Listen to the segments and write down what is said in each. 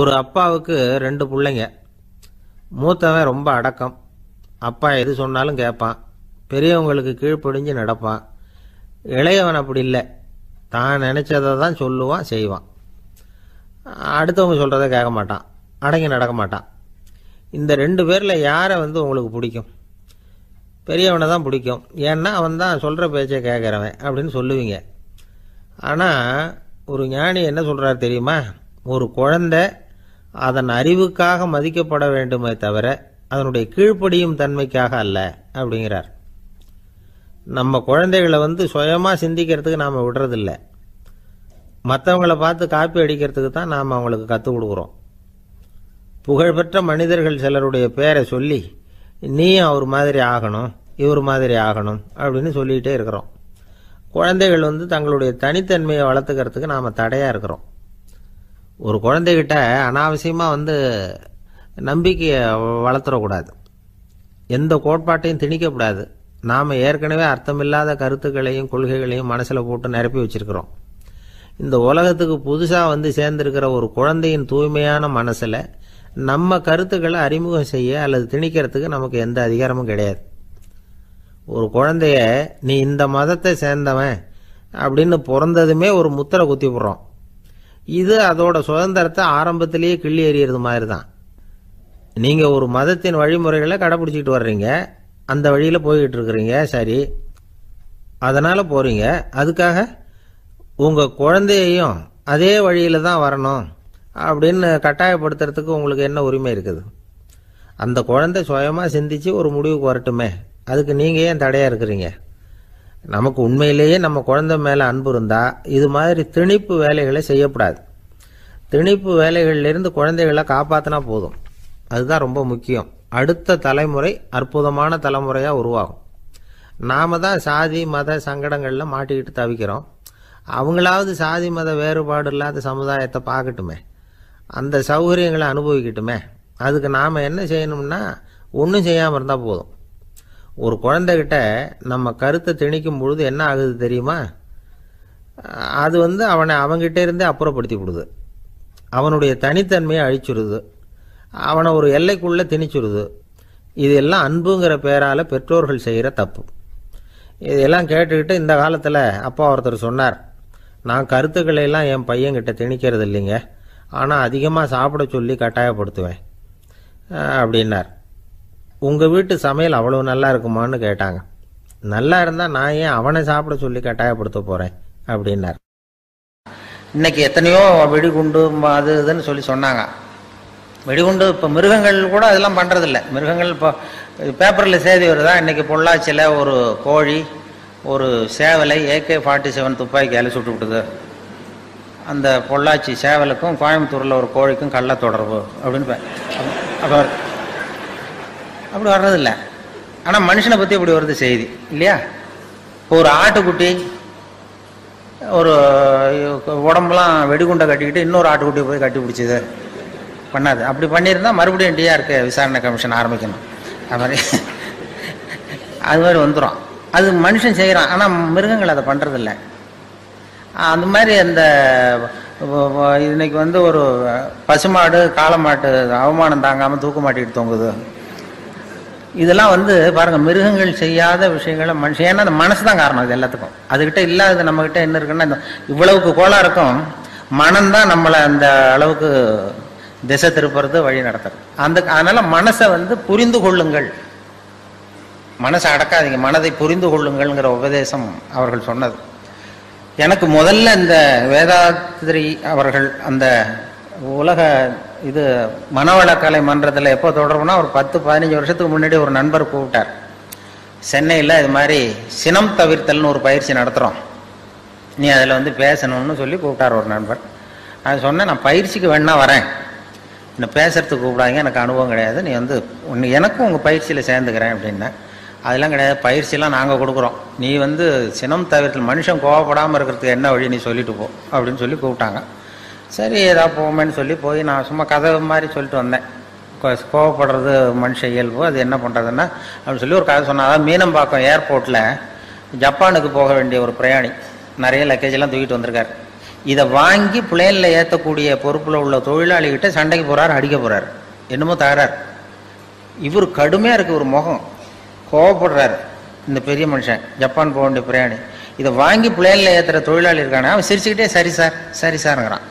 ஒரு அப்பாவுக்கு ரெண்டு பிள்ளைங்க. மூத்தவன் ரொம்ப அடக்கம், அப்பா எது சொன்னாலும் கேட்பான், பெரியவங்களுக்கு கீழ்ப்படிஞ்சு நடப்பான். இளையவன் அப்படி இல்லை, தான் நினச்சதை தான் சொல்லுவான், செய்வான். அடுத்தவங்க சொல்கிறத கேட்க மாட்டான், அடங்கி நடக்க மாட்டான். இந்த ரெண்டு பேரில் யாரை உங்களுக்கு பிடிக்கும்? பெரியவனை தான் பிடிக்கும், ஏன்னா அவன் தான் சொல்கிற பேச்சை கேட்குறவன் அப்படின்னு சொல்லுவீங்க. ஆனால் ஒரு ஞானி என்ன சொல்கிறார் தெரியுமா? ஒரு குழந்தை அதன் அறிவுக்காக மதிக்கப்பட வேண்டுமே தவிர அதனுடைய கீழ்ப்படியும் தன்மைக்காக அல்ல அப்படிங்கிறார். நம்ம குழந்தைகளை சுயமாக சிந்திக்கிறதுக்கு நாம் விடுறதில்லை, மற்றவங்களை பார்த்து காப்பி அடிக்கிறதுக்கு தான் நாம் அவங்களுக்கு கற்றுக் கொடுக்குறோம். புகழ்பெற்ற மனிதர்கள் சிலருடைய பேரை சொல்லி நீ அவர் மாதிரி ஆகணும், இவர் மாதிரி ஆகணும் அப்படின்னு சொல்லிகிட்டே இருக்கிறோம். குழந்தைகள் தங்களுடைய தனித்தன்மையை வளர்த்துக்கிறதுக்கு நாம் தடையாக இருக்கிறோம். ஒரு குழந்தைகிட்ட அனாவசியமாக நம்பிக்கையை வளர்த்துடக்கூடாது, எந்த கோட்பாட்டையும் திணிக்கக்கூடாது. நாம் ஏற்கனவே அர்த்தமில்லாத கருத்துக்களையும் கொள்கைகளையும் மனசில் போட்டு நிரப்பி வச்சுருக்கிறோம். இந்த உலகத்துக்கு புதுசாக சேர்ந்துருக்கிற ஒரு குழந்தையின் தூய்மையான மனசில் நம்ம கருத்துக்களை அறிமுகம் செய்ய அல்லது திணிக்கிறதுக்கு நமக்கு எந்த அதிகாரமும் கிடையாது. ஒரு குழந்தைய நீ இந்த மதத்தை சேர்ந்தவன் அப்படின்னு பிறந்ததுமே ஒரு முத்திரை குத்தி போடுறோம். இது அதோட சுதந்திரத்தை ஆரம்பத்திலேயே கிள்ளி எறிகிறது மாதிரி தான். நீங்கள் ஒரு மதத்தின் வழிமுறைகளை கடைப்பிடிச்சிட்டு வர்றீங்க, அந்த வழியில் போய்கிட்டு இருக்கிறீங்க, சரி, அதனால் போகிறீங்க. அதுக்காக உங்கள் குழந்தையையும் அதே வழியில் தான் வரணும் அப்படின்னு கட்டாயப்படுத்துறதுக்கு உங்களுக்கு என்ன உரிமை இருக்குது? அந்த குழந்தை சுயமாக சிந்தித்து ஒரு முடிவுக்கு வரட்டுமே, அதுக்கு நீங்கள் ஏன் தடையாக இருக்கிறீங்க? நமக்கு உண்மையிலேயே நம்ம குழந்தை மேலே அன்பு இருந்தால் இது மாதிரி திணிப்பு வேலைகளை செய்யக்கூடாது. திணிப்பு வேலைகளிலிருந்து குழந்தைகளை காப்பாற்றினா போதும், அதுதான் ரொம்ப முக்கியம். அடுத்த தலைமுறை அற்புதமான தலைமுறையாக உருவாகும். நாம தான் சாதி மத சங்கடங்களில் மாட்டிக்கிட்டு தவிக்கிறோம். அவங்களாவது சாதி மத வேறுபாடு இல்லாத சமுதாயத்தை பார்க்கட்டுமே, அந்த சௌகரியங்களை அனுபவிக்கட்டுமே. அதுக்கு நாம் என்ன செய்யணும்னா ஒன்றும் செய்யாமல் இருந்தால் போதும். ஒரு குழந்தைகிட்ட நம்ம கருத்தை திணிக்கும் பொழுது என்ன ஆகுது தெரியுமா? அது அவனை அவங்ககிட்ட இருந்தே அப்புறப்படுத்தி விடுது, அவனுடைய தனித்தன்மையை அழிச்சுடுது, அவனை ஒரு எல்லைக்குள்ளே திணிச்சுடுது. இதெல்லாம் அன்புங்கிற பேரால் பெற்றோர்கள் செய்கிற தப்பு. இதெல்லாம் கேட்டுக்கிட்டு இந்த காலத்தில் அப்பா ஒருத்தர் சொன்னார், நான் கருத்துக்களை எல்லாம் என் பையன்கிட்ட திணிக்கிறது இல்லைங்க, ஆனால் அதிகமாக சாப்பிட சொல்லி கட்டாயப்படுத்துவேன் அப்படின்னார். உங்கள் வீட்டு சமையல் அவ்வளோ நல்லா இருக்குமான்னு கேட்டாங்க. நல்லா இருந்தால் நான் ஏன் அவனை சாப்பிட சொல்லி கட்டாயப்படுத்த போகிறேன் அப்படின்னார். இன்றைக்கி எத்தனையோ வெடிகுண்டு அது இதுன்னு சொல்லி சொன்னாங்க. வெடிகுண்டு இப்போ மிருகங்கள் கூட அதெல்லாம் பண்ணுறதில்ல. மிருகங்கள் இப்போ பேப்பரில் செய்தி வருதா? இன்றைக்கி பொள்ளாச்சியில் ஒரு கோழி ஒரு சேவலை AK-47 துப்பாக்கியால் சுட்டு விட்டுது. அந்த பொள்ளாச்சி சேவலுக்கும் கோயம்புத்தூரில் ஒரு கோழிக்கும் கள்ள தொடர்பு அப்படின்னு அப்படி வர்றதில்லை. ஆனால் மனுஷனை பற்றி அப்படி வருது செய்தி இல்லையா? இப்போ ஒரு ஆட்டுக்குட்டி ஒரு உடம்பெலாம் வெடிகுண்டை கட்டிக்கிட்டு இன்னொரு ஆட்டுக்குட்டியை போய் கட்டி பிடிச்சிது பண்ணாது. அப்படி பண்ணியிருந்தால் மறுபடியும் DRK விசாரணை கமிஷன் ஆரம்பிக்கணும். அது மாதிரி வந்துடும். அது மனுஷன் செய்கிறான், ஆனால் மிருகங்கள் அதை பண்ணுறதில்லை. அந்த மாதிரி அந்த இன்னைக்கு ஒரு பசுமாடு காளமாட்டு அவமானம் தாங்காமல் தூக்க மாட்டிக்கிட்டு தொங்குது. இதெல்லாம் பாருங்கள், மிருகங்கள் செய்யாத விஷயங்களை மனுஷன், ஏன்னா அந்த மனசு தான் காரணம் இது எல்லாத்துக்கும். அதுக்கிட்ட இல்லாதது நம்மக்கிட்ட என்ன இருக்குன்னா, இந்த இவ்வளவுக்கு கோளாறுக்கும் மனம்தான் நம்மளை அந்த அளவுக்கு திசை திருப்புறது, வழி நடத்துறது. அதனால் மனசை புரிந்து கொள்ளுங்கள், மனசை அடக்காதீங்க, மனதை புரிந்து கொள்ளுங்கள்ங்கிற உபதேசம் அவர்கள் சொன்னது எனக்கு முதல்ல இந்த வேதாத்ரி அவர்கள் அந்த உலக மனவளக்கலை மன்றத்தில் எப்போ தொடர்புனா ஒரு 10-15 வருஷத்துக்கு முன்னாடி ஒரு நண்பர் கூப்பிட்டார். சென்னையில் இது மாதிரி சினம் தவிர்த்தல்னு ஒரு பயிற்சி நடத்துகிறோம், நீ அதில் பேசணும்னு சொல்லி கூப்பிட்டார் ஒரு நண்பர். நான் சொன்னேன், நான் பயிற்சிக்கு வேணா வரேன், என்னை பேசுகிறதுக்கு கூப்பிடாங்க, எனக்கு அனுபவம் கிடையாது, நீ எனக்கும் உங்கள் பயிற்சியில் சேர்ந்துக்கிறேன் அப்படின்னேன். அதெல்லாம் கிடையாது, பயிற்சியெலாம் நாங்கள் கொடுக்குறோம், நீ சினம் தவிர்த்து மனுஷன் கோவப்படாமல் இருக்கிறதுக்கு என்ன வழி நீ சொல்லிட்டு போ அப்படின்னு சொல்லி கூப்பிட்டாங்க. சரி ஏதா போவேன்னு சொல்லி போய் நான் சும்மா கதை மாதிரி சொல்லிட்டு வந்தேன். கோவப்படுறது மனுஷ இயல்பு, அது என்ன பண்ணுறதுன்னா அப்படின்னு சொல்லி ஒரு கதை சொன்னேன். அதாவது மீனம்பாக்கம் ஏர்போர்ட்டில் ஜப்பானுக்கு போக வேண்டிய ஒரு பிரயாணி நிறைய லக்கேஜெல்லாம் தூக்கிட்டு வந்திருக்காரு. இதை வாங்கி பிளேனில் ஏற்றக்கூடிய பொறுப்பில் உள்ள தொழிலாளிகிட்ட சண்டைக்கு போகிறார், அடிக்க போகிறார், என்னமோ தகராறு. இவர் கடுமையாக இருக்குது, ஒரு முகம் கோவப்படுறாரு இந்த பெரிய மனுஷன், ஜப்பான் போக வேண்டிய பிரயாணி. இதை வாங்கி பிளேனில் ஏற்றுற தொழிலாளி இருக்கானே அவன் சிரிச்சுக்கிட்டே சரி சார் சரி சார்ங்கிறான்.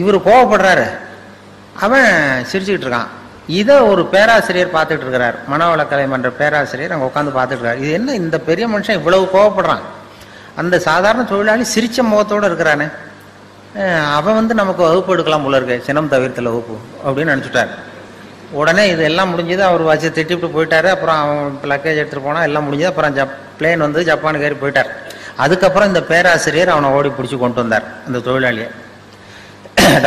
இவர் கோவப்படுறாரு, அவன் சிரிச்சுக்கிட்டு இருக்கான். இதை ஒரு பேராசிரியர் பார்த்துட்டு இருக்கிறார், மனவளக்கலை மன்ற பேராசிரியர் அங்கே உட்காந்து பார்த்துட்டு இருக்காரு. இது என்ன இந்த பெரிய மனுஷன் இவ்வளவு கோவப்படுறான், அந்த சாதாரண தொழிலாளி சிரிச்ச முகத்தோடு இருக்கிறானே அவன் வந்து நமக்கு வகுப்பு எடுக்கலாம் போல இருக்கு, சினம் தவிர்த்தல வகுப்பு அப்படின்னு நினச்சிட்டார். உடனே இது எல்லாம் முடிஞ்சது, அவர் வச்சு திட்டிவிட்டு போயிட்டாரு. அப்புறம் அவன் லக்கேஜ் எடுத்துகிட்டு போனால் எல்லாம் முடிஞ்சது. அப்புறம் பிளேன் வந்து ஜப்பானுக்கு ஏறி போயிட்டார். அதுக்கப்புறம் இந்த பேராசிரியர் அவனை ஓடி பிடிச்சி கொண்டு வந்தார் அந்த தொழிலாளியை.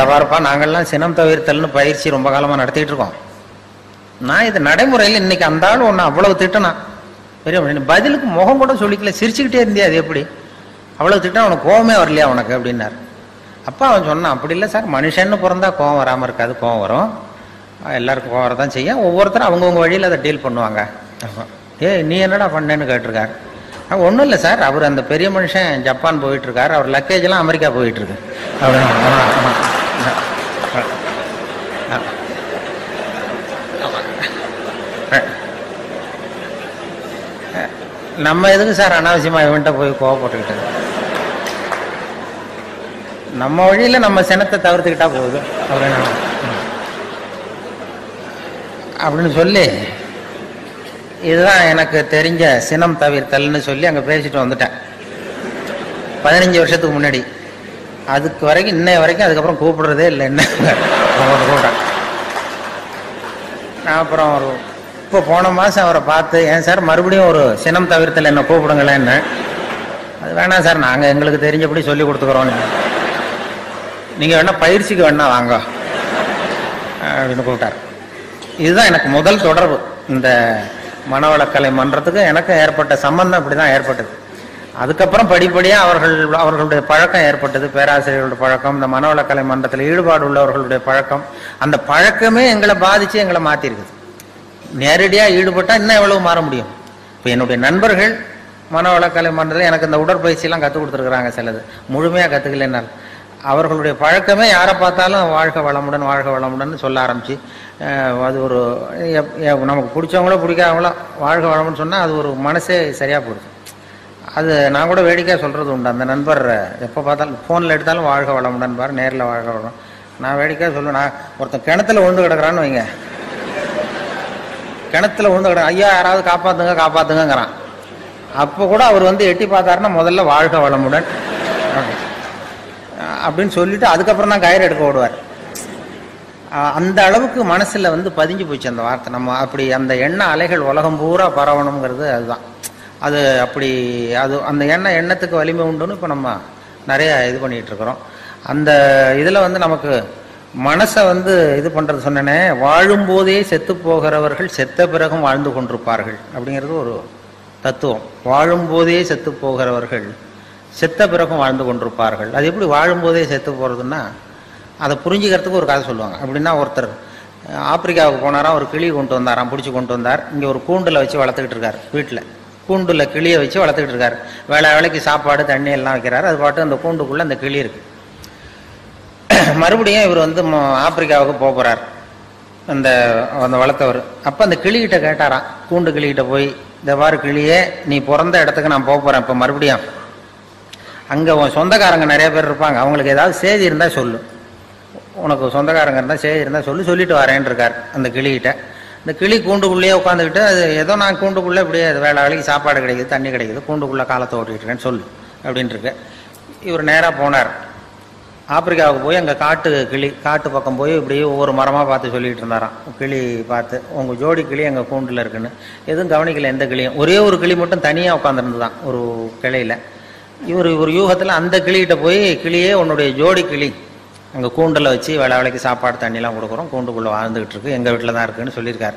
தவாரப்பா, நாங்கள்லாம் சினம் தவிர்த்தல்னு பயிற்சி ரொம்ப காலமாக நடத்திட்டு இருக்கோம். நான் இது நடைமுறையில் இன்னைக்கு அந்த ஆள் ஒன்று அவ்வளவு திட்டனா, பெரிய பதிலுக்கு முகம் கூட சொல்லிக்கல, சிரிச்சுக்கிட்டே இருந்தியா, அது எப்படி அவ்வளவு திட்டம், அவனுக்கு கோவமே வரலையா உனக்கு அப்படின்னாரு. அப்பா அவன் சொன்னான், அப்படி இல்லை சார், மனுஷன்னு பிறந்தா கோவம் வராமல் இருக்காது, கோவம் வரும், எல்லாருக்கும் கோவம் வரதான் செய்யும், ஒவ்வொருத்தரும் அவங்கவுங்க வழியில் அதை டீல் பண்ணுவாங்க. ஏ நீ என்னடா பண்ணேன்னு கேட்டிருக்காரு. ஒன்றும் இல்லை சார், அவர் அந்த பெரிய மனுஷன் ஜப்பான் போயிட்டுருக்காரு, அவர் லக்கேஜெலாம் அமெரிக்கா போயிட்டுருக்கு. நம்ம எதுக்கு சார் அனாவசியமாக இவன்ட்ட போய் கோவப்பட்டுக்கிட்டது, நம்ம வழியில் நம்ம சினத்தை தவிர்த்துக்கிட்டா போகுது அப்படின்னு சொல்லி, இதுதான் எனக்கு தெரிஞ்ச சினம் தவிர்த்தல்னு சொல்லி அங்கே பேசிட்டு வந்துட்டேன் 15 வருஷத்துக்கு முன்னாடி. அதுக்கு வரைக்கும் இன்னைய வரைக்கும் அதுக்கப்புறம் கூப்பிடுறதே இல்லை, என்ன கூப்பிட்டேன் நான். அப்புறம் ஒரு இப்போ போன மாதம் அவரை பார்த்து, ஏன் சார் மறுபடியும் ஒரு சினம் தவிர்த்தல் என்ன கூப்பிடுங்களேன்னு. அது வேணாம் சார், நாங்கள் எங்களுக்கு தெரிஞ்சபடி சொல்லி கொடுத்துக்கிறோம், நீங்கள் வேணால் பயிற்சிக்கு வேணா வாங்க அப்படின்னு கூப்பிட்டார். இதுதான் எனக்கு முதல் தொடர்பு, இந்த மனவளக்கலை மன்றத்துக்கு எனக்கு ஏற்பட்ட சம்பந்தம் இப்படி தான் ஏற்பட்டது. அதுக்கப்புறம் படிப்படியாக அவர்களுடைய பழக்கம் ஏற்பட்டது, பேராசிரியர்களுடைய பழக்கம், இந்த மனவளக்கலை மன்றத்தில் ஈடுபாடு உள்ளவர்களுடைய பழக்கம், அந்த பழக்கமே எங்களை பாதித்து எங்களை மாற்றிருக்குது. நேரடியாக ஈடுபட்டால் இன்னும் எவ்வளவு மாற முடியும். இப்போ என்னுடைய நண்பர்கள் மனவளக்கலை மன்றத்தில் எனக்கு இந்த உடற்பயிற்சியெல்லாம் கற்றுக் கொடுத்துருக்குறாங்க, சிலது முழுமையாக கற்றுக்கலைனால். அவர்களுடைய பழக்கமே யாரை பார்த்தாலும் வாழ்க வளமுடன் வாழ்க வளமுடன் சொல்ல ஆரம்பிச்சு, அது ஒரு நமக்கு பிடிச்சவங்களோ பிடிக்காதவங்களோ வாழ்க வளமுன்னு சொன்னால் அது ஒரு மனசே சரியாக போயிடுது. அது நான் கூட வேடிக்கையாக சொல்கிறது உண்டு. அந்த நண்பர் எப்போ பார்த்தாலும் ஃபோனில் எடுத்தாலும் வாழ்க வளமுடன் பார், நேரில் வாழ்க வளம். நான் வேடிக்கையாக சொல்லுவேன், நான் ஒருத்தன் கிணத்துல உண்டு கிடக்கிறான்னு வைங்க, கிணத்துல உண்டு கிடக்கு, ஐயா யாராவது காப்பாற்றுங்க காப்பாற்றுங்கிறான். அப்போ கூட அவர் வந்து எட்டி பார்த்தாருன்னா முதல்ல வாழ்க வளமுடன் அப்படின்னு சொல்லிட்டு அதுக்கப்புறம் தான் கயிறு எடுக்க ஓடுவார். அந்த அளவுக்கு மனசில் வந்து பதிஞ்சு போச்சு அந்த வார்த்தை. நம்ம அப்படி அந்த எண்ணெய் அலைகள் உலகம் பூரா பரவணுங்கிறது அதுதான். அது அப்படி அது அந்த எண்ணத்துக்கு வலிமை உண்டுன்னு இப்போ நம்ம நிறைய இது பண்ணிகிட்ருக்குறோம். அந்த இதில் வந்து நமக்கு மனசை வந்து இது பண்ணுறது சொன்னேன்னே, வாழும்போதே செத்து போகிறவர்கள் செத்த பிறகும் வாழ்ந்து கொண்டிருப்பார்கள் அப்படிங்கிறது ஒரு தத்துவம். வாழும்போதே செத்து போகிறவர்கள் செத்த பிறகும் வாழ்ந்து கொண்டிருப்பார்கள். அது எப்படி வாழும்போதே செத்து போகிறதுன்னா, அதை புரிஞ்சுக்கிறதுக்கு ஒரு கதை சொல்லுவாங்க. அப்படின்னா ஒருத்தர் ஆப்பிரிக்காவுக்கு போனாராம், ஒரு கிளி கொண்டு வந்தாராம், பிடிச்சி கொண்டு வந்தார். இங்கே ஒரு கூண்டில் வச்சு வளர்த்துக்கிட்டு இருக்கார், வீட்டில் கூண்டில் கிளியை வச்சு வளர்த்துக்கிட்டு இருக்கார். வேலை வேலைக்கு சாப்பாடு தண்ணி எல்லாம் வைக்கிறார். அது பாட்டு அந்த கூண்டுக்குள்ளே அந்த கிளி இருக்குது. மறுபடியும் இவர் வந்து ஆப்பிரிக்காவுக்கு போகிறார் அந்த அந்த வளர்த்தவர். அப்போ அந்த கிளிகிட்ட கேட்டாராம், கூண்டு கிளிகிட்ட போய், இந்த வார கிளியே நீ பிறந்த இடத்துக்கு நான் போகிறேன், இப்போ மறுபடியும் அங்கே உன் சொந்தக்காரங்க நிறைய பேர் இருப்பாங்க, அவங்களுக்கு ஏதாவது சேதி இருந்தால் சொல்லு, உனக்கு சொந்தக்காரங்க இருந்தால் சேதி இருந்தால் சொல்லி சொல்லிட்டு வரேன் இருக்கார் அந்த கிளிகிட்ட. இந்த கிளி கூண்டுக்குள்ளேயே உட்காந்துக்கிட்டு, அது ஏதோ நான் கூண்டுக்குள்ளே இப்படியே வேலை வேலைக்கு சாப்பாடு கிடைக்குது தண்ணி கிடைக்குது, கூண்டுக்குள்ளே காலத்தை ஓட்டிகிட்ருக்கேன்னு சொல்லு அப்படின்ட்டுருக்கு. இவர் நேராக போனார் ஆப்பிரிக்காவுக்கு போய், அங்கே காட்டு கிளி காட்டு பக்கம் போய் இப்படியே ஒவ்வொரு மரமாக பார்த்து சொல்லிகிட்டு இருந்தாராம் கிளி பார்த்து, உங்கள் ஜோடி கிளி எங்கள் கூண்டில் இருக்குன்னு. எதுவும் கவனிக்கலை எந்த கிளியும். ஒரே ஒரு கிளி மட்டும் தனியாக உட்காந்துருந்துதான் ஒரு கிளையில். இவர் ஒரு யூகத்தில் அந்த கிளிகிட்ட போய், கிளியே உன்னுடைய ஜோடி கிளி அங்கே கூண்டில் வச்சு வேலை வேலைக்கு சாப்பாடு தண்ணிலாம் கொடுக்குறோம், கூண்டுக்குள்ளே வாழ்ந்துக்கிட்டு இருக்கு, எங்கள் வீட்டில் தான் இருக்குன்னு சொல்லியிருக்காரு.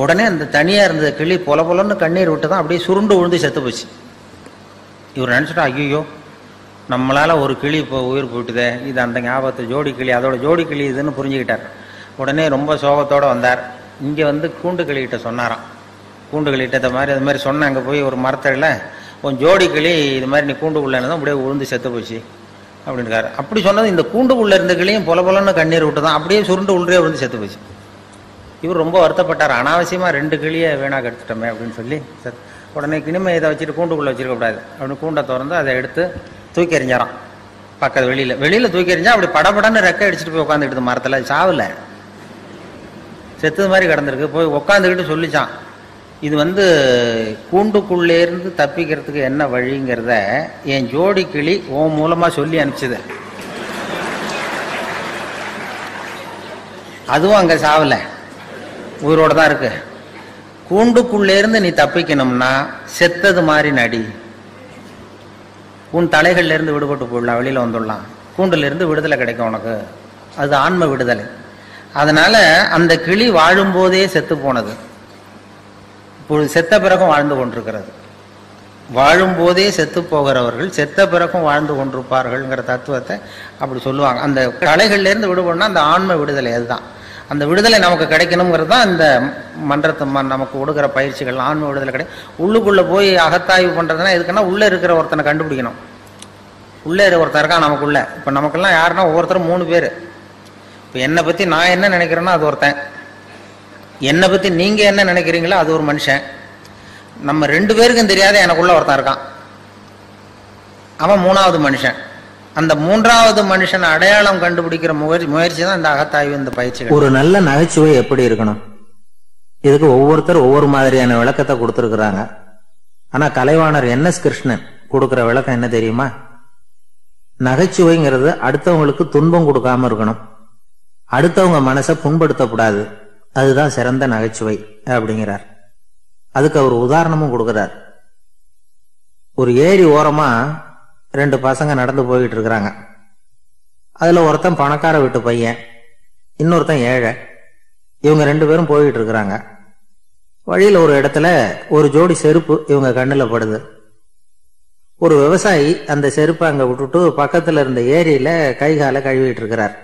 உடனே அந்த தனியாக இருந்த கிளி பொல பொலன்னு கண்ணீர் விட்டு தான் அப்படியே சுருண்டு விழுந்து செத்து போச்சு. இவர் நினச்சிட்டா, ஐயோ நம்மளால் ஒரு கிளி இப்போ உயிர் போயிட்டுதே, இது அந்த ஞாபகத்தை ஜோடி கிளி அதோட ஜோடி கிளி இதுன்னு புரிஞ்சுக்கிட்டார். உடனே ரொம்ப சோகத்தோடு வந்தார். இங்கே வந்து கூண்டு கிளிகிட்ட சொன்னாராம், கூண்டு கிளிகிட்ட இந்த மாதிரி அது மாதிரி சொன்னேன், அங்கே போய் ஒரு மரத்தடியில் உன் ஜோடி கிளி இது மாதிரி நீ கூண்டுக்குள்ளே தான் அப்படியே உழுந்து செத்து போச்சு, அப்படின்றாரு. அப்படி சொன்னது இந்த கூண்டுக்குள்ளே இருந்த கிளியும் பொல பொலன்னு கண்ணீர் விட்டு தான் அப்படியே சுருண்டு உள்ளே வந்து செத்து போச்சு. இவர் ரொம்ப வருத்தப்பட்டார், அனாவசியமாக ரெண்டு கிளியை வீணாக எடுத்துட்டோமே அப்படின்னு சொல்லி. உடனே கிளிமை இதை வச்சுட்டு கூண்டுக்குள்ளே வச்சுருக்கக்கூடாது அப்படின்னு கூண்டை திறந்து அதை எடுத்து தூக்கி எறிஞ்சாராம். பக்கத்து வெளியில் தூக்கி எறிஞ்சா அப்படி படப்படன்னு ரெக்கை அடிச்சுட்டு போய் உட்காந்துக்கிட்டு மரத்தில் சாவில் செத்தது மாதிரி கிடந்திருக்கு. போய் உட்காந்துக்கிட்டு சொல்லிச்சான், இது கூண்டுக்குள்ளேருந்து தப்பிக்கிறதுக்கு என்ன வழிங்கிறத என் ஜோடி கிளி உன் மூலமாக சொல்லி அனுப்பிச்சது, அதுவும் அங்கே சாவலை, உயிரோடு தான் இருக்கு. கூண்டுக்குள்ளேருந்து நீ தப்பிக்கணும்னா செத்தது மாதிரி நடி, உன் தலைகள்லேருந்து விடுபட்டு போடலாம், வெளியில் வந்துடலாம், கூண்டுலேருந்து விடுதலை கிடைக்கும் உனக்கு, அது ஆன்ம விடுதலை. அதனால் அந்த கிளி வாழும்போதே செத்து போனது, இப்பொழுது செத்த பிறகும் வாழ்ந்து கொண்டிருக்கிறது. வாழும்போதே செத்து போகிறவர்கள் செத்த பிறகும் வாழ்ந்து கொண்டிருப்பார்கள்ங்கிற தத்துவத்தை அப்படி சொல்லுவாங்க. அந்த கலைகள்லேருந்து விடுபடணும்னா அந்த ஆன்ம விடுதலை, அதுதான் அந்த விடுதலை நமக்கு கிடைக்கணுங்கிறது தான் இந்த மன்றத்தை நமக்கு கொடுக்குற பயிற்சிகள். ஆன்ம விடுதலை கிடையாது. உள்ளுக்குள்ளே போய் அகத்தாய்வு பண்ணுறதுனா எதுக்குன்னா உள்ளே இருக்கிற ஒருத்தனை கண்டுபிடிக்கணும். உள்ளே இருக்கிற ஒருத்தருக்கா நமக்குள்ளே. இப்போ நமக்கெல்லாம் யாருன்னா ஒவ்வொருத்தரும் 3 பேர். இப்போ என்னை பற்றி நான் என்ன நினைக்கிறேன்னா அது ஒருத்தன், என்னை பற்றி நீங்கள் என்ன நினைக்கிறீங்களோ அது ஒரு மனுஷன், நம்ம 2 பேருக்கும் தெரியாத எனக்குள்ளே ஒருத்தன் இருக்கான், அவன் 3வது மனுஷன். அந்த 3வது மனுஷனை அடையாளம் கண்டுபிடிக்கிற முயற்சி தான் இந்த அகத்தாய்வு, இந்த பயிற்சி. ஒரு நல்ல நகைச்சுவை எப்படி இருக்கணும், இதுக்கு ஒவ்வொருத்தர் ஒவ்வொரு மாதிரியான விளக்கத்தை கொடுத்துருக்குறாங்க. ஆனால் கலைவாணர் NS கிருஷ்ணன் கொடுக்குற விளக்கம் என்ன தெரியுமா? நகைச்சுவைங்கிறது அடுத்தவங்களுக்கு துன்பம் கொடுக்காம இருக்கணும், அடுத்தவங்க மனசை புண்படுத்தக்கூடாது, அதுதான் சிறந்த நகைச்சுவை அப்படிங்கிறார். அதுக்கு அவர் உதாரணமும் கொடுக்குறார். ஒரு ஏரி ஓரமா 2 பசங்க நடந்து போய்கிட்டு இருக்கிறாங்க. அதுல ஒருத்தன் பணக்கார வீட்டு பையன், இன்னொருத்தன் ஏழை. இவங்க 2 பேரும் போய்கிட்டு இருக்கிறாங்க. வழியில ஒரு இடத்துல ஒரு ஜோடி செருப்பு இவங்க கண்ணில் படுது. ஒரு விவசாயி அந்த செருப்பை அங்க விட்டுட்டு பக்கத்துல இருந்த ஏரியில கை காலை கழுவிட்டு இருக்கிறார்.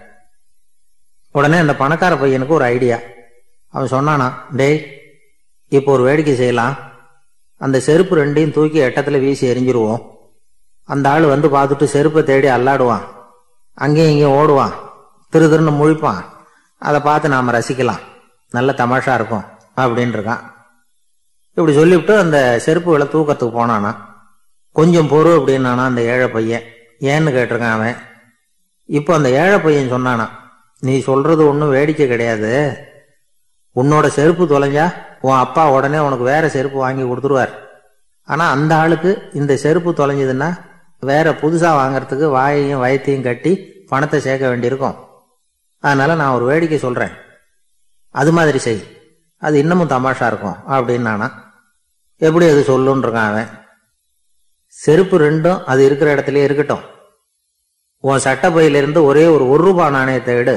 உடனே அந்த பணக்கார பையனுக்கு ஒரு ஐடியா. அவன் சொன்னானா, டேய் இப்போ ஒரு வேடிக்கை செய்யலாம், அந்த செருப்பு 2ஐயும் தூக்கி எட்டத்தில் வீசி எரிஞ்சிருவோம், அந்த ஆள் பார்த்துட்டு செருப்பை தேடி அல்லாடுவான், அங்கேயும் இங்கேயும் ஓடுவான், திரு திருன்னு முழிப்பான், அதை பார்த்து நாம் ரசிக்கலாம், நல்ல தமாஷா இருக்கும் அப்படின்னு இருக்கான். இப்படி சொல்லிவிட்டு அந்த செருப்புகளை தூக்கத்துக்கு போனானா. கொஞ்சம் பொறு அப்படின்னானா அந்த ஏழை பையன். ஏன்னு கேட்டிருக்கான் அவன். இப்போ அந்த ஏழை பையன் சொன்னானா, நீ சொல்றது ஒன்றும் வேடிக்கை கிடையாது, உன்னோட செருப்பு தொலைஞ்சா உன் அப்பா உடனே உனக்கு வேற செருப்பு வாங்கி கொடுத்துருவார், ஆனால் அந்த ஆளுக்கு இந்த செருப்பு தொலைஞ்சதுன்னா வேற புதுசாக வாங்கிறதுக்கு வாயையும் வயத்தையும் கட்டி பணத்தை சேர்க்க வேண்டியிருக்கும், அதனால நான் ஒரு வேடிக்கை சொல்கிறேன், அது மாதிரி செய், அது இன்னமும் தமாஷா இருக்கும் அப்படின்னு நானா. எப்படி அது சொல்லுன்னு இருக்கான் அவன். செருப்பு 2 அது இருக்கிற இடத்துல இருக்கட்டும், உன் சட்டப்பையிலிருந்து ஒரே ஒரு ரூபாய் நாணயத்தை எடு,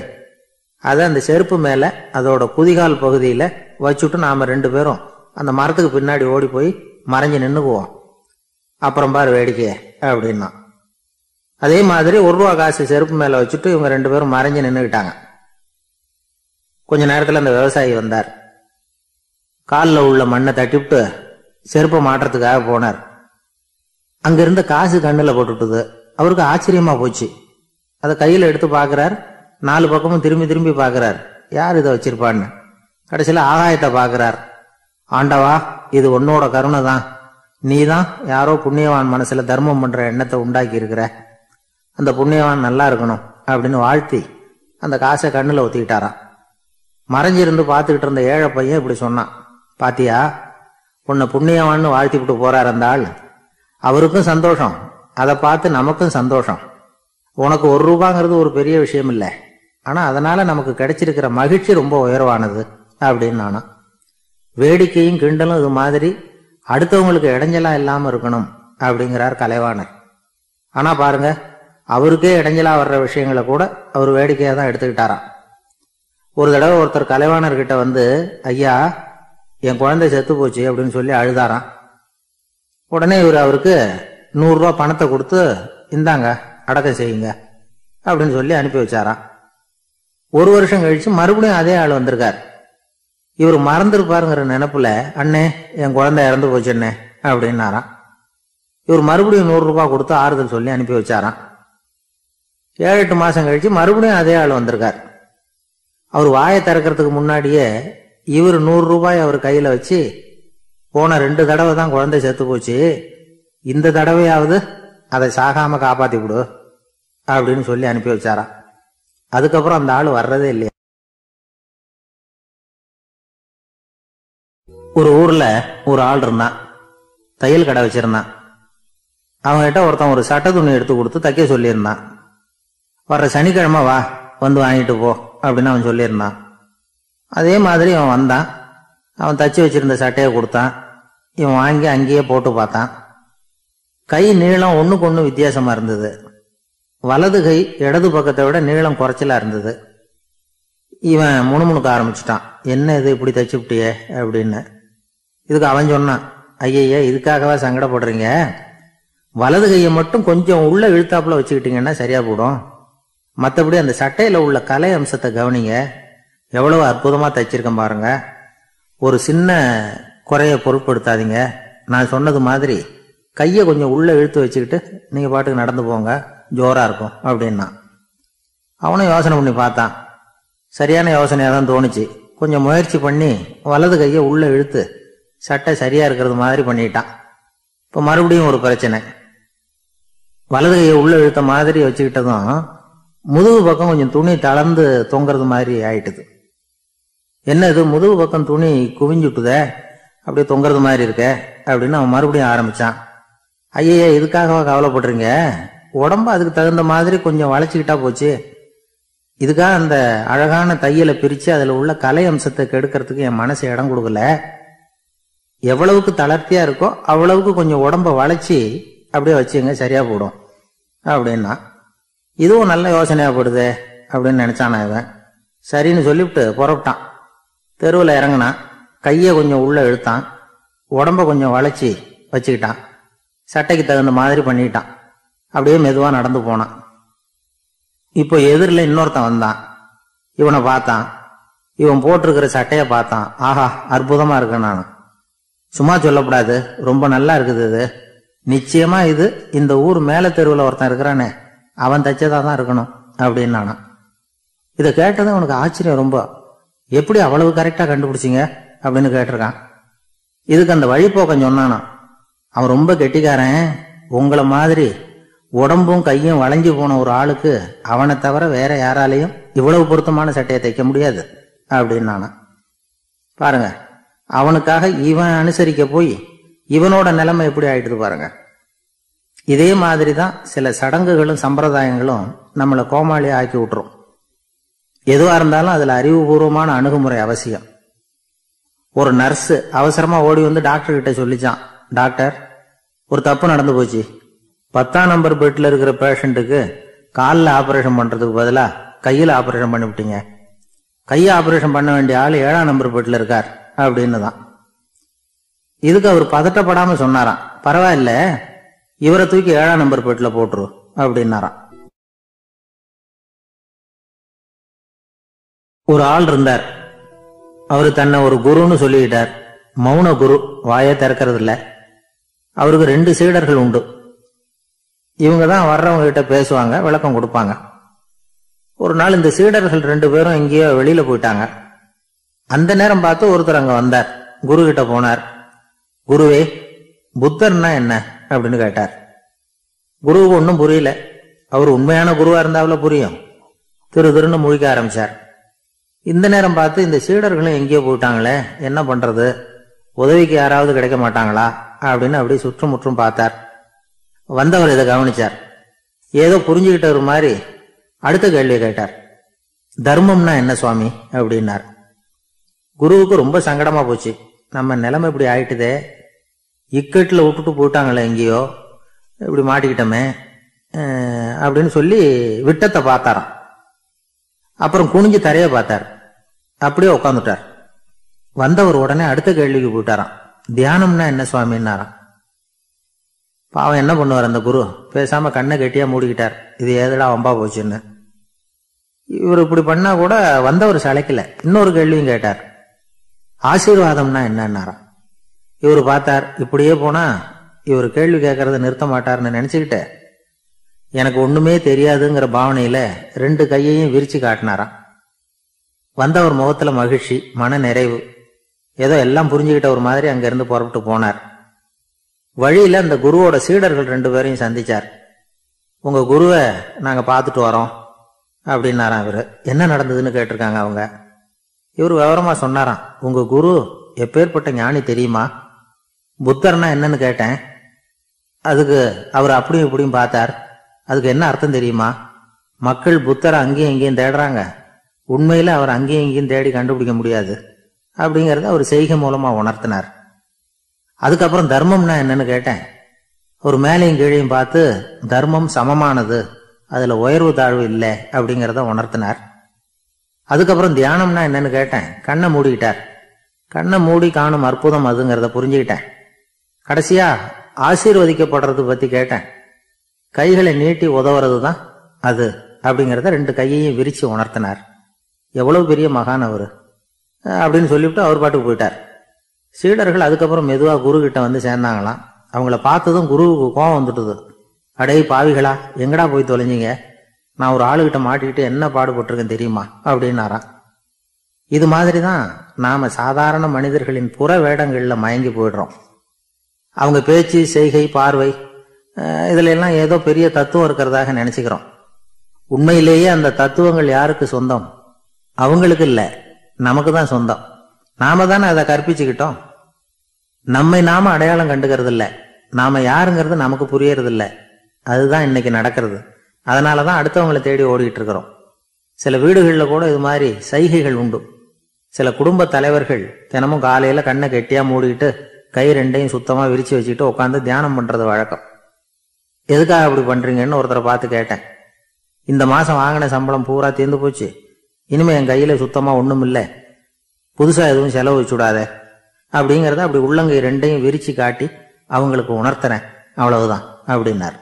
அதை அந்த செருப்பு மேலே அதோட குதிகால் பகுதியில் வச்சுட்டு நாம் 2 பேரும் அந்த மரத்துக்கு பின்னாடி ஓடி போய் மறைஞ்சு நின்றுக்குவோம், அப்புறம் பாரு வேடிக்கைய அப்படின்னா. அதே மாதிரி 1 ரூபா காசு செருப்பு மேலே வச்சுட்டு இவங்க 2 பேரும் மறைஞ்சு நின்றுக்கிட்டாங்க. கொஞ்ச நேரத்தில் அந்த விவசாயி வந்தார். காலில் உள்ள மண்ணை தட்டிவிட்டு செருப்பை மாட்டுறதுக்காக போனார். அங்கிருந்த காசு கண்ணில் போட்டுட்டுது. அவருக்கு ஆச்சரியமாக போச்சு. அதை கையில் எடுத்து பார்க்குறார். 4 பக்கமும் திரும்பி பார்க்குறார், யார் இதை வச்சிருப்பான்னு. கடைசியில் ஆகாயத்தை பார்க்குறார். ஆண்டவா, இது உன்னோட கருணை தான், நீ தான் யாரோ புண்ணியவான் மனசில் தர்மம் பண்ணுற எண்ணத்தை உண்டாக்கி இருக்கிற, அந்த புண்ணியவான் நல்லா இருக்கணும் அப்படின்னு வாழ்த்தி அந்த காசை கண்ணில் ஊற்றிக்கிட்டாரான். மறைஞ்சிருந்து பார்த்துக்கிட்டு இருந்த ஏழை பையன் இப்படி சொன்னான், பாத்தியா உன்னை புண்ணியவான்னு வாழ்த்திவிட்டு போகிறார் அந்த ஆள், அவருக்கும் சந்தோஷம், அதை பார்த்து நமக்கும் சந்தோஷம். உனக்கு 1 ரூபாங்கிறது ஒரு பெரிய விஷயம் இல்லை, ஆனால் அதனால நமக்கு கிடைச்சிருக்கிற மகிழ்ச்சி ரொம்ப உயர்வானது அப்படின்னு நானா. வேடிக்கையும் கிண்டலும் இது மாதிரி அடுத்தவங்களுக்கு இடைஞ்சலாக இல்லாமல் இருக்கணும் அப்படிங்கிறார் கலைவாணர். ஆனால் பாருங்க, அவருக்கே இடைஞ்சலாக வர்ற விஷயங்களை கூட அவர் வேடிக்கையாக தான் எடுத்துக்கிட்டாராம். ஒரு தடவை ஒருத்தர் கலைவாணர்கிட்ட ஐயா என் குழந்தை செத்து போச்சு அப்படின்னு சொல்லி அழுதாராம். உடனே இவர் அவருக்கு 100 ரூபா பணத்தை கொடுத்து இந்தாங்க அடக்கம் செய்யுங்க அப்படின்னு சொல்லி அனுப்பி வச்சாராம். 1 வருஷம் கழிச்சு மறுபடியும் அதே ஆள் வந்திருக்கார். இவர் மறந்துருப்பாருங்கிற நினப்புல, அண்ணே என் குழந்தை இறந்து போச்சுண்ணே அப்படின்னாராம். இவர் மறுபடியும் 100 ரூபா கொடுத்து ஆறுதல் சொல்லி அனுப்பி வச்சாராம். 7-8 மாதம் கழிச்சு மறுபடியும் அதே ஆள் வந்திருக்கார். அவர் வாயை திறக்கிறதுக்கு முன்னாடியே இவர் 100 ரூபாய் அவர் கையில் வச்சு, போன 2 தடவை தான் குழந்தை செத்து போச்சு, இந்த தடவையாவது அதை சாகாம காப்பாற்றி கொடு அப்படின்னு சொல்லி அனுப்பி வச்சாராம். அதுக்கப்புறம் அந்த ஆள் வர்றதே இல்லையா. ஒரு ஊர்ல ஒரு ஆள் இருந்தான், தையல் கடை வச்சிருந்தான். அவங்ககிட்ட ஒருத்தன் ஒரு சட்ட துணி எடுத்து கொடுத்து தைக்க சொல்லியிருந்தான். வர்ற சனிக்கிழமை வா வந்து வாங்கிட்டு போ அப்படின்னு அவன் சொல்லியிருந்தான். அதே மாதிரி அவன் வந்தான். அவன் தச்சு வச்சிருந்த சட்டையை கொடுத்தான். இவன் வாங்கி அங்கேயே போட்டு பார்த்தான். கை நீளம் 1க்கு 1 வித்தியாசமா இருந்தது. வலது கை இடது பக்கத்தை விட நீளம் குறைச்சலா இருந்தது. இவன் முணுமுணுக்க ஆரம்பிச்சிட்டான், என்ன இது இப்படி தச்சுப்பிட்டியே அப்படின்னு. இதுக்கு அவன் சொன்னான், ஐயய்யா இதுக்காகவா சங்கடப்படுறீங்க, வலது கையை மட்டும் கொஞ்சம் உள்ள இழுத்தாப்புல வச்சுக்கிட்டீங்கன்னா சரியா போடும், மற்றபடி அந்த சட்டையில உள்ள கலை அம்சத்தை கவனிங்க, எவ்வளவு அற்புதமா தைச்சிருக்கேன் பாருங்க, ஒரு சின்ன குறைய பொருட்படுத்தாதீங்க, நான் சொன்னது மாதிரி கையை கொஞ்சம் உள்ள இழுத்து வச்சுக்கிட்டு நீங்க பாட்டுக்கு நடந்து போங்க, ஜோரா இருக்கும் அப்படின்னா. அவனும் யோசனை பண்ணி பார்த்தான். சரியான யோசனையா தான் தோணுச்சு. கொஞ்சம் முயற்சி பண்ணி வலது கையை உள்ள இழுத்து சட்டை சரியா இருக்கிறது மாதிரி பண்ணிட்டான். இப்போ மறுபடியும் ஒரு பிரச்சனை. வலது கையை உள்ள இழுத்த மாதிரி வச்சுக்கிட்டதும் முதுகு பக்கம் கொஞ்சம் துணி தளர்ந்து தொங்குறது மாதிரி ஆயிட்டுது. என்ன இது முதுகு பக்கம் துணி குவிஞ்சுட்டுதே அப்படியே தொங்குறது மாதிரி இருக்க அப்படின்னு அவன் மறுபடியும் ஆரம்பிச்சான். ஐயய்யா இதுக்காகவா கவலைப்படுறீங்க, உடம்பு அதுக்கு தகுந்த மாதிரி கொஞ்சம் வளைச்சிக்கிட்டா போச்சு, இதுக்காக அந்த அழகான தையலை பிரித்து அதில் உள்ள கலை அம்சத்தை கெடுக்கிறதுக்கு என் மனசு இடம் கொடுக்கல, எவ்வளவுக்கு தளர்த்தியா இருக்கோ அவ்வளவுக்கு கொஞ்சம் உடம்பை வளைச்சி அப்படியே வச்சுங்க சரியா போடும் அப்படின்னா. இதுவும் நல்ல யோசனையாகப்படுது அப்படின்னு நினச்சானா இவன். சரின்னு சொல்லிவிட்டு புறப்பட்டான். தெருவில் இறங்கினான். கையை கொஞ்சம் உள்ளே இழுத்தான், உடம்பை கொஞ்சம் வளைச்சி வச்சுக்கிட்டான், சட்டைக்கு தகுந்த மாதிரி பண்ணிட்டான். அப்படியே மெதுவாக நடந்து போனான். இப்போ எதிரில் இன்னொருத்தன் வந்தான். இவனை பார்த்தான். இவன் போட்டிருக்கிற சட்டையை பார்த்தான். ஆஹா அற்புதமாக இருக்கேன், நான் சும்மா சொல்லப்படாது, ரொம்ப நல்லா இருக்குது இது, நிச்சயமாக இது இந்த ஊர் மேலே தெருவில் ஒருத்தன் இருக்கிறானே அவன் தைச்சதாக தான் இருக்கணும் அப்படின்னு நானா. இதை கேட்டது அவனுக்கு ஆச்சரியம். ரொம்ப எப்படி அவ்வளவு கரெக்டாக கண்டுபிடிச்சிங்க அப்படின்னு கேட்டிருக்கான். இதுக்கு அந்த வழிபோக்கம் சொன்னானா, அவன் ரொம்ப கெட்டிக்காரன், உங்களை மாதிரி உடம்பும் கையும் வளைஞ்சு போன ஒரு ஆளுக்கு அவனை தவிர வேற யாராலையும் இவ்வளவு பொருத்தமான சட்டையை தைக்க முடியாது அப்படின்னு நானா. பாருங்க, அவனுக்காக இவன் அனுசரிக்க போய் இவனோட நிலைமை எப்படி ஆயிட்டுது பாருங்க. இதே மாதிரி தான் சில சடங்குகளும் சம்பிரதாயங்களும் நம்மளை கோமாளி ஆக்கி விட்டுரும். எதுவாக இருந்தாலும் அதில் அறிவுபூர்வமான அணுகுமுறை அவசியம். ஒரு நர்ஸு அவசரமாக ஓடி வந்து டாக்டர்கிட்ட சொல்லிச்சான், டாக்டர் ஒரு தப்பு நடந்து போச்சு, 10ஆம் நம்பர் பெட்டில் இருக்கிற பேஷண்ட்டுக்கு காலில் ஆப்ரேஷன் பண்ணுறதுக்கு பதிலாக கையில் ஆப்ரேஷன் பண்ணிவிட்டீங்க, கையை ஆப்ரேஷன் பண்ண வேண்டிய ஆள் 7ஆம் நம்பர் பெட்டில் இருக்கார் அப்படின்னு தான். இதுக்கு அவர் பதட்டப்படாமல் சொன்னாராம், பரவாயில்ல இவரை தூக்கி 7ஆம் நம்பர் பெட்டில் போட்டுரு அப்படின்னாராம். ஒரு ஆள் இருந்தார். அவரு தன்னை ஒரு குருன்னு சொல்லிக்கிட்டார். மௌன குரு, வாயை திறக்கிறது இல்லை. அவருக்கு 2 சீடர்கள் உண்டு. இவங்க தான் வர்றவங்க கிட்ட பேசுவாங்க, விளக்கம் கொடுப்பாங்க. ஒரு நாள் இந்த சீடர்கள் 2 பேரும் எங்கேயோ வெளியில போயிட்டாங்க. அந்த நேரம் பார்த்து ஒருத்தர் அங்கே வந்தார். குரு கிட்ட போனார். குருவே, புத்தர்னா என்ன அப்படின்னு கேட்டார். குருவுக்கு ஒன்றும் புரியல. அவர் உண்மையான குருவா இருந்தாவில் புரியும். திரு திருன்னு முழிக்க ஆரம்பிச்சார். இந்த நேரம் பார்த்து இந்த சீடர்களும் எங்கேயோ போயிட்டாங்களே, என்ன பண்றது, உதவிக்கு யாராவது கிடைக்க மாட்டாங்களா அப்படின்னு அப்படி சுற்றும் முற்றும் பார்த்தார். வந்தவர் இதை கவனிச்சார். ஏதோ புரிஞ்சுக்கிட்ட ஒரு மாதிரி அடுத்த கேள்வியை கேட்டார். தர்மம்னா என்ன சுவாமி அப்படின்னார். குருவுக்கு ரொம்ப சங்கடமா போச்சு. நம்ம நிலைமை இப்படி ஆயிட்டுதே, இக்கட்டில் விட்டுட்டு போயிட்டாங்களே எங்கேயோ, இப்படி மாட்டிக்கிட்டோமே அப்படின்னு சொல்லி விட்டத்தை பார்த்தாராம். அப்புறம் குனிஞ்சு தரையை பார்த்தார். அப்படியே உட்காந்துட்டார். வந்தவர் உடனே அடுத்த கேள்விக்கு போயிட்டாராம். தியானம்னா என்ன சுவாமின்னாராம். பாவம் என்ன பண்ணுவார் அந்த குரு, பேசாம கண்ணை கெட்டியா மூடிக்கிட்டார். இது ஏதடா வம்பா போச்சுன்னு. இவர் இப்படி பண்ணா கூட வந்தவர் சளைக்கல. இன்னொரு கேள்வியும் கேட்டார். ஆசீர்வாதம்னா என்னன்னாராம். இவர் பார்த்தார். இப்படியே போனா இவர் கேள்வி கேட்கறத நிறுத்த மாட்டார்னு நினைச்சுக்கிட்டு எனக்கு ஒண்ணுமே தெரியாதுங்கற பாவனையில ரெண்டு கையையும் விரிச்சி காட்டினாராம். வந்தவர் முகத்துல மகிழ்ச்சி, மன நிறைவு, ஏதோ எல்லாம் புரிஞ்சுக்கிட்ட ஒரு மாதிரி அங்கிருந்து புறப்பட்டு போனார். வழியில அந்த குருவோட சீடர்கள் ரெண்டு பேரையும் சந்திச்சார். உங்க குருவை நாங்க பார்த்துட்டு வரோம் அப்படின்னாராம். இவரு என்ன நடந்ததுன்னு கேட்டிருக்காங்க அவங்க. இவர் விவரமா சொன்னாராம், உங்க குரு எப்பேற்பட்ட ஞானி தெரியுமா? புத்தர்னா என்னன்னு கேட்டேன், அதுக்கு அவர் அப்படியும் இப்படியும் பார்த்தார். அதுக்கு என்ன அர்த்தம் தெரியுமா? மக்கள் புத்தரை அங்கேயும் இங்கேயும் தேடுறாங்க, உண்மையில அவர் அங்கேயும் இங்கேயும் தேடி கண்டுபிடிக்க முடியாது அப்படிங்கறத அவர் செய்கை மூலமா உணர்த்தினார். அதுக்கப்புறம் தர்மம்னா என்னன்னு கேட்டேன். ஒரு மேலையும் கீழையும் பார்த்து தர்மம் சமமானது, அதுல உயர்வு தாழ்வு இல்லை அப்படிங்கிறத உணர்த்தினார். அதுக்கப்புறம் தியானம்னா என்னன்னு கேட்டேன். கண்ணை மூடிக்கிட்டார். கண்ணை மூடி காணும் அற்புதம் அதுங்கிறத புரிஞ்சுக்கிட்டேன். கடைசியா ஆசீர்வதிக்கப்படுறது பத்தி கேட்டேன். கைகளை நீட்டி உதவுறது தான் அது அப்படிங்கிறத ரெண்டு கையையும் விரிச்சு உணர்த்தினார். எவ்வளவு பெரிய மகான் அவரு அப்படின்னு சொல்லிவிட்டு அவர் பாட்டுக்கு போயிட்டார். சீடர்கள் அதுக்கப்புறம் மெதுவா குரு கிட்ட வந்து சேர்ந்தாங்களாம். அவங்கள பார்த்ததும் குருவுக்கு கோபம் வந்துட்டுது. அடே பாவிகளா, எங்கடா போய் தொலைஞ்சிங்க? நான் ஒரு ஆளுகிட்ட மாட்டிக்கிட்டு என்ன பாடுபட்டிருக்கேன் தெரியுமா அப்படின்னாராம். இது மாதிரி தான் நாம சாதாரண மனிதர்களின் புற வேடங்களில் மயங்கி போயிடுறோம். அவங்க பேச்சு, செய்கை, பார்வை இதுல எல்லாம் ஏதோ பெரிய தத்துவம் இருக்கிறதாக நினைச்சுக்கிறோம். உண்மையிலேயே அந்த தத்துவங்கள் யாருக்கு சொந்தம்? அவங்களுக்கு இல்லை, நமக்கு தான் சொந்தம். நாம தானே அதை கற்பிச்சுக்கிட்டோம். நம்மை நாம அடையாளம் கண்டுக்கிறது இல்லை, நாம யாருங்கிறது நமக்கு புரியறது இல்லை. அதுதான் இன்னைக்கு நடக்கிறது. அதனாலதான் அடுத்தவங்களை தேடி ஓடிக்கிட்டு இருக்கிறோம். சில வீடுகளில் கூட இது மாதிரி சைகைகள் உண்டு. சில குடும்ப தலைவர்கள் தினமும் காலையில கண்ணை கெட்டியா மூடிக்கிட்டு கை ரெண்டையும் சுத்தமா விரிச்சு வச்சுக்கிட்டு உட்காந்து தியானம் பண்றது வழக்கம். எதுக்காக அப்படி பண்றீங்கன்னு ஒருத்தரை பார்த்து கேட்டேன். இந்த மாசம் வாங்கின சம்பளம் பூரா தீர்ந்து போச்சு, இனிமே என் கையில சுத்தமா ஒண்ணும் இல்லை, புதுசா எதுவும் செலவு வச்சுடாத அப்படிங்கிறத அப்படி உள்ளங்கை ரெண்டையும் விரிச்சு காட்டி அவங்களுக்கு உணர்த்தினேன். அவ்வளவுதான் அப்படின்னார்.